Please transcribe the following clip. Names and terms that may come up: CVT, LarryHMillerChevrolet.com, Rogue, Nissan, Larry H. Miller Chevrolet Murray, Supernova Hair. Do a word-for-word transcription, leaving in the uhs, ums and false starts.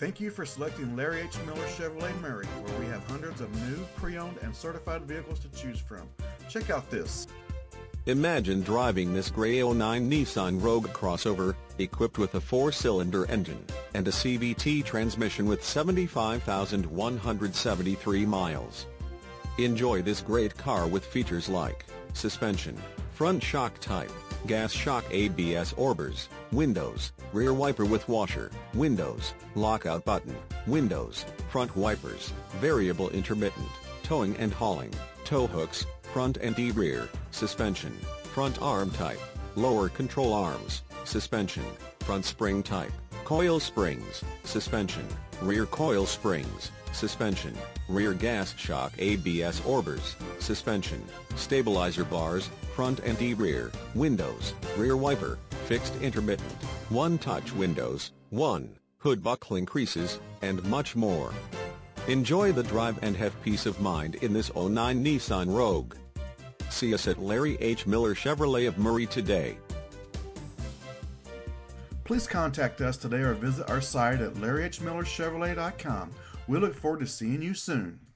Thank you for selecting Larry H. Miller Chevrolet Murray, where we have hundreds of new, pre-owned, and certified vehicles to choose from. Check out this. Imagine driving this gray oh nine Nissan Rogue crossover, equipped with a four-cylinder engine, and a C V T transmission with seventy-five thousand one hundred seventy-three miles. Enjoy this great car with features like suspension, front shock type, gas shock A B S orbers, windows, rear wiper with washer, windows, lockout button, windows, front wipers, variable intermittent, towing and hauling, tow hooks, front and e-rear, suspension, front arm type, lower control arms, suspension, front spring type, coil springs, suspension, rear coil springs, suspension, rear gas shock A B S orbers, suspension, stabilizer bars, front and e-rear, windows, rear wiper, fixed intermittent, one-touch windows, one, hood buckling creases, and much more. Enjoy the drive and have peace of mind in this oh nine Nissan Rogue. See us at Larry H. Miller Chevrolet of Murray today. Please contact us today or visit our site at Larry H Miller Chevrolet dot com. We look forward to seeing you soon.